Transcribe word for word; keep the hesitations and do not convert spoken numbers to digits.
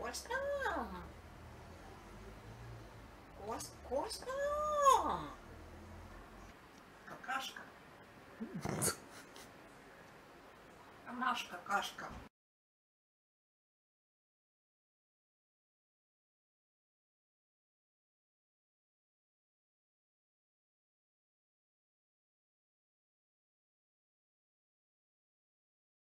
Костя! Костя! Костя! Какашка! Нашка, кашка.